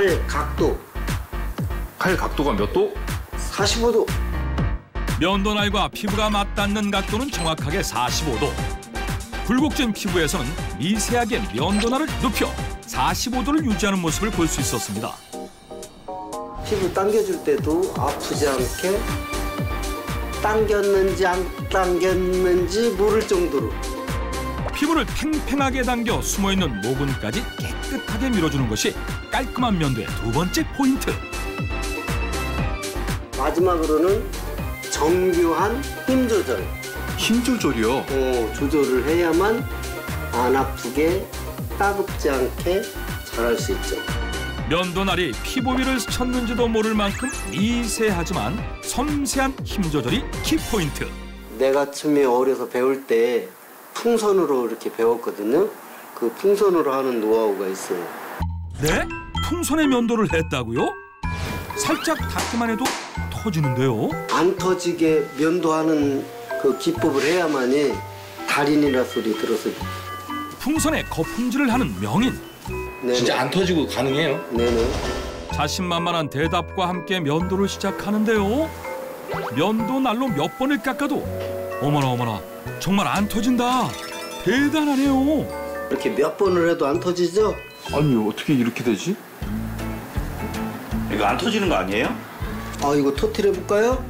칼 각도. 칼 각도가 몇 도? 45도. 면도날과 피부가 맞닿는 각도는 정확하게 45도. 굴곡진 피부에서는 미세하게 면도날을 눕혀 45도를 유지하는 모습을 볼 수 있었습니다. 피부 당겨줄 때도 아프지 않게 당겼는지 안 당겼는지 모를 정도로. 피부를 팽팽하게 당겨 숨어있는 모근까지 깨끗하게 밀어주는 것이 깔끔한 면도의 두 번째 포인트. 마지막으로는 정교한 힘 조절. 힘 조절이요? 조절을 해야만 안 아프게 따갑지 않게 잘할 수 있죠. 면도날이 피부 위를 스쳤는지도 모를 만큼 미세하지만 섬세한 힘 조절이 키포인트. 내가 처음에 어려서 배울 때 풍선으로 이렇게 배웠거든요. 그 풍선으로 하는 노하우가 있어요. 네? 풍선에 면도를 했다고요? 살짝 닿기만 해도 터지는데요? 안 터지게 면도하는 그 기법을 해야만이 달인이라 소리 들었어요. 풍선에 거품질을 하는 명인. 네네. 진짜 안 터지고 가능해요? 네네. 자신만만한 대답과 함께 면도를 시작하는데요. 면도날로 몇 번을 깎아도 어머나 어머나 정말 안 터진다. 대단하네요. 이렇게 몇 번을 해도 안 터지죠? 아니요. 어떻게 이렇게 되지? 이거 안 터지는 거 아니에요? 아 이거 터트려볼까요?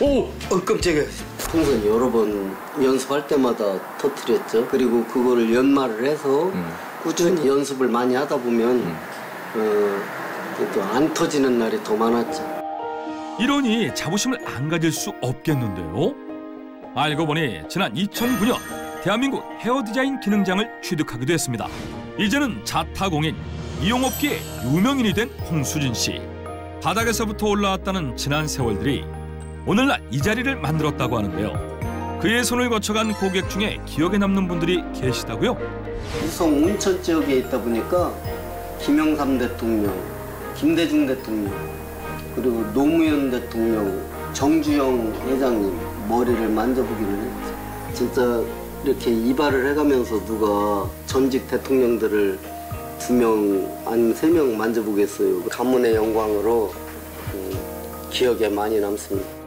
오! 깜짝이야. 풍선 여러 번 연습할 때마다 터트렸죠. 그리고 그거를 연마를 해서 꾸준히 연습을 많이 하다 보면 또 안 터지는 날이 더 많았죠. 이러니 자부심을 안 가질 수 없겠는데요? 알고 보니 지난 2009년 대한민국 헤어디자인 기능장을 취득하기도 했습니다. 이제는 자타공인, 미용업계의 유명인이 된 홍수진 씨. 바닥에서부터 올라왔다는 지난 세월들이 오늘날 이 자리를 만들었다고 하는데요. 그의 손을 거쳐간 고객 중에 기억에 남는 분들이 계시다고요? 우선 온천 지역에 있다 보니까 김영삼 대통령, 김대중 대통령, 그리고 노무현 대통령, 정주영 회장님 머리를 만져보기는 했죠. 진짜 이렇게 이발을 해가면서 누가 전직 대통령들을 2명, 아니면 3명 만져보겠어요. 가문의 영광으로 기억에 많이 남습니다.